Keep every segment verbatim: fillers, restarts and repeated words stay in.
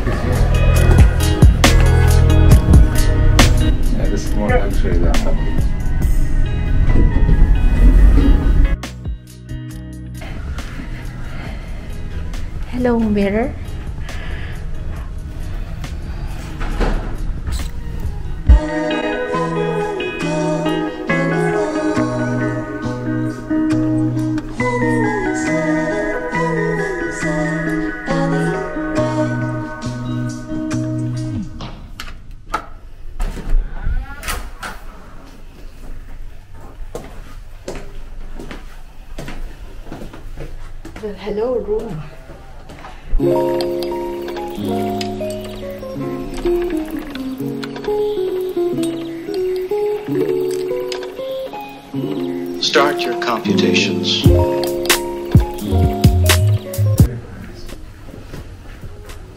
Yeah, this is more luxury than that. Hello, mirror. The hello room. Start your computations.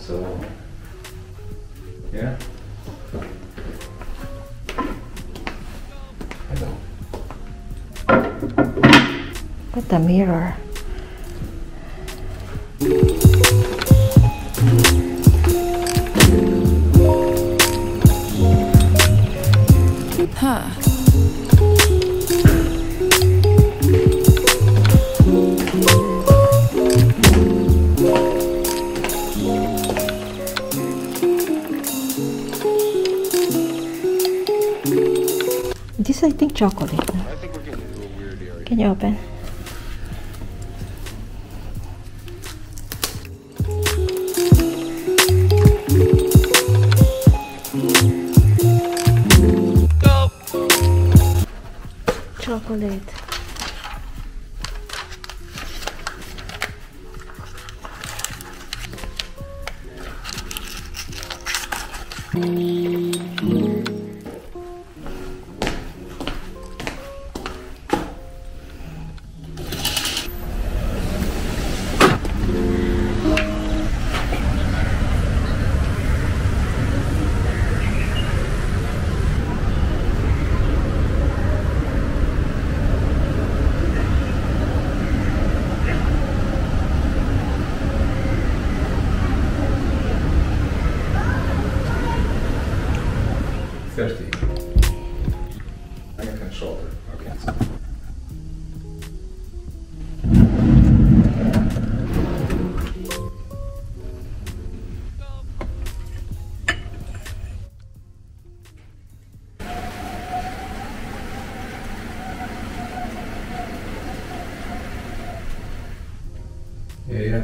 So, yeah. Hello. What a mirror. Huh. This I think chocolate. No? I think we're getting a little weird area. Can you open? Chocolate. Thirsty. I can control it. Okay. Yeah, yeah.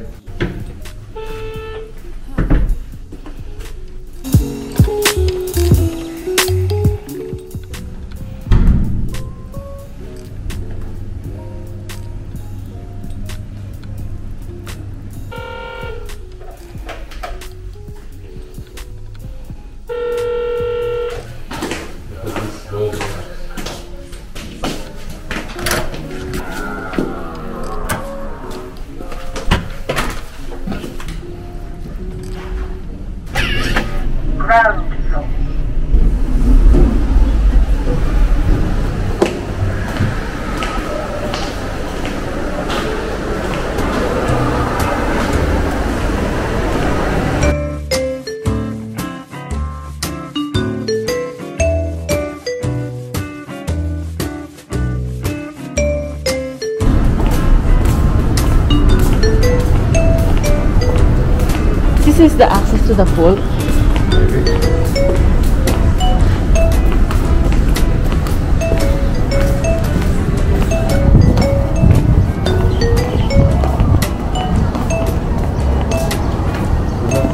This is the access to the pool.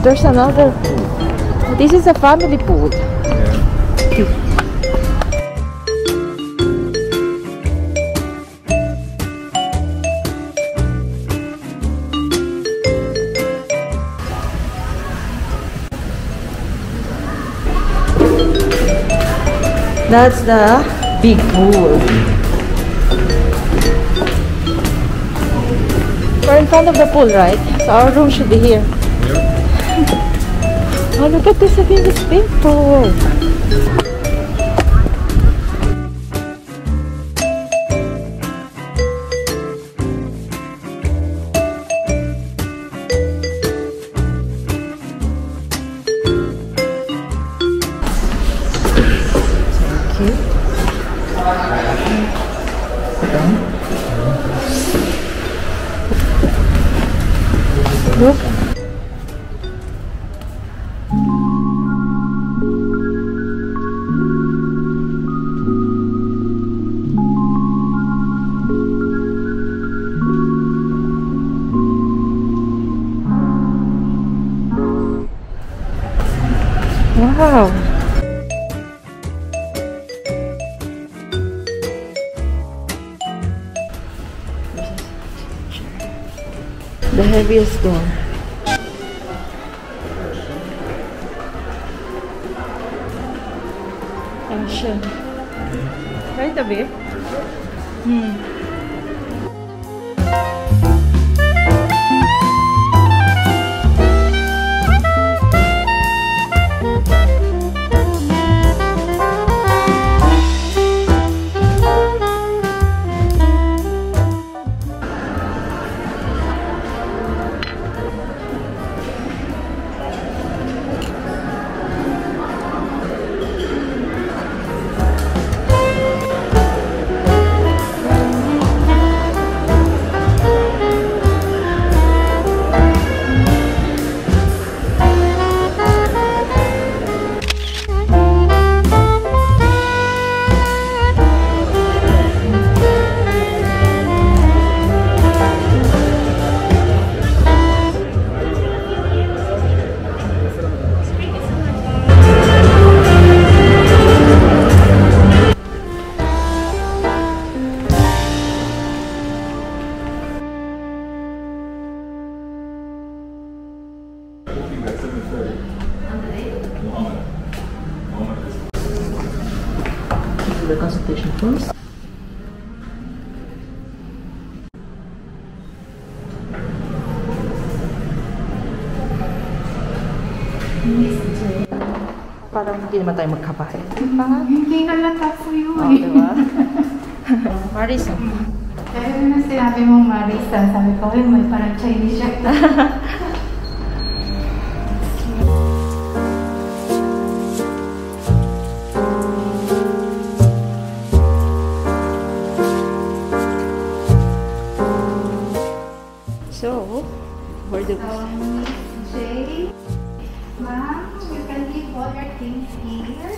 There's another pool. This is a family pool. Yeah. That's the big pool. We're in front of the pool, right? So our room should be here. Yep. Oh, look at this! I think it's big pool. Wow. The heaviest one. Ocean. Right away. Hmm. The consultation first. Parang hindi naman tayo magkabahay. Hindi nalata po yun. Oo, diba? Marisa. Kaya na sinabi mong Marisa, sabi ko, may parang Chinese siya. Um, Jay, Mom, you can leave all your things here.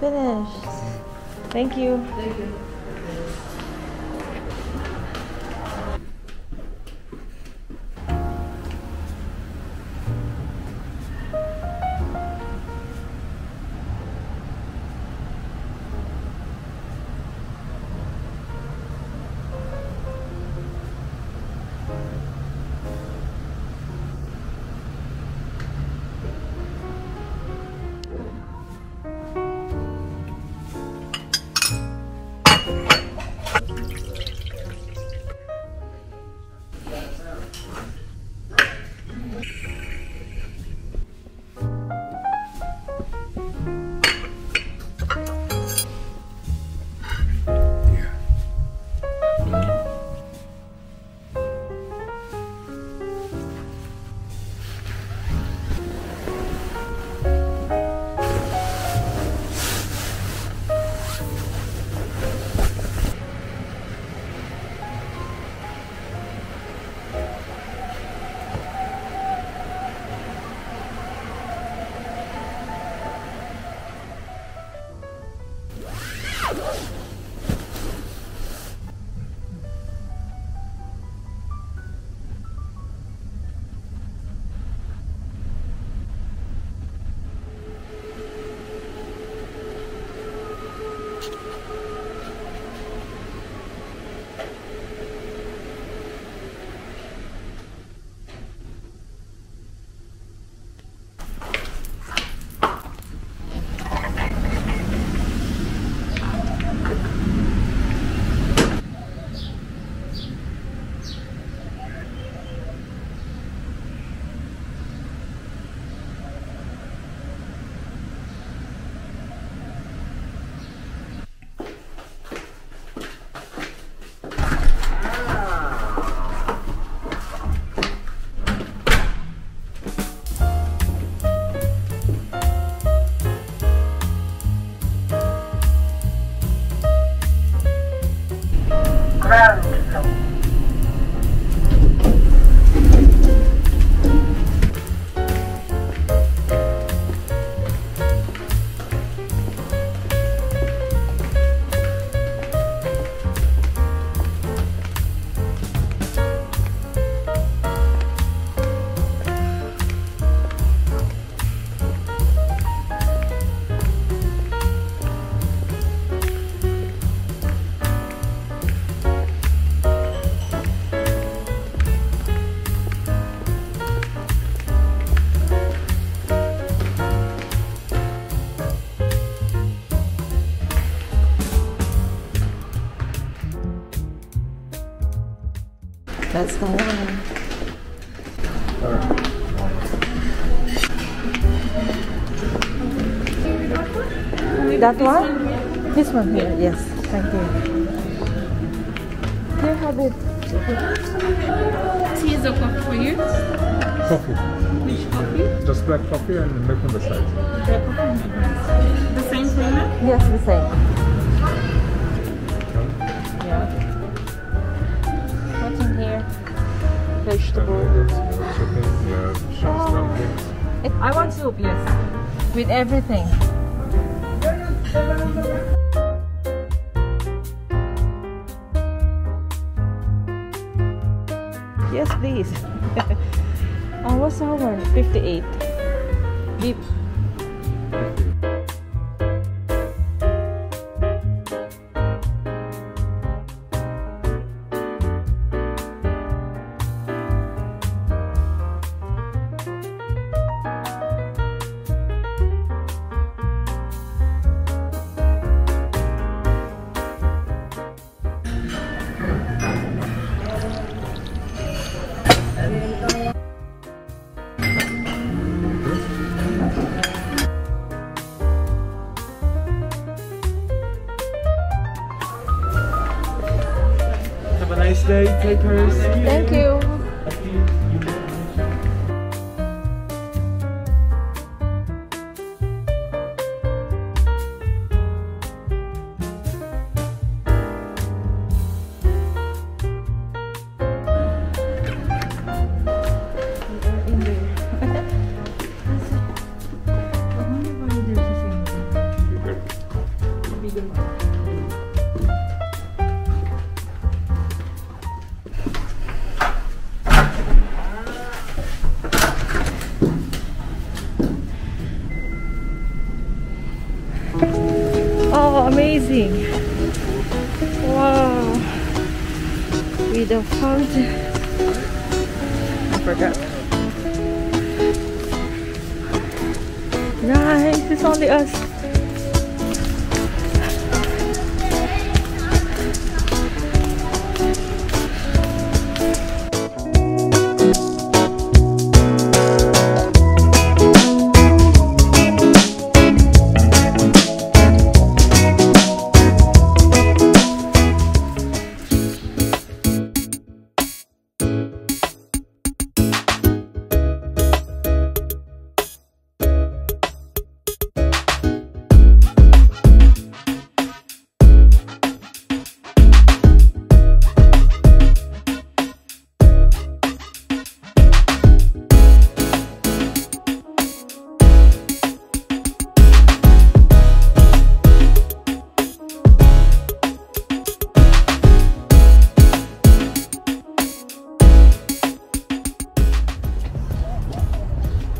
Finished. Thank you. Thank you. That's the one. All right. That one? This one here, yes. Thank you. Here, have it. Tea is a coffee for you? Coffee. Which coffee? Just black coffee and milk on the side. Black coffee and milk on the side. The same for you? Yes, the same. Okay. Yeah. What's in here? Vegetables. Chicken, yeah, shrimp, dumplings. I want soup, yes. With everything. Yes, please. Oh, what's our fifty-eight? Beep. Day takers. Thank you. Amazing! Wow! With the fountain. I forgot. Nice! It's only us.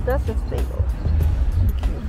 That's a stable. Thank you.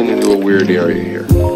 working in a weird area here.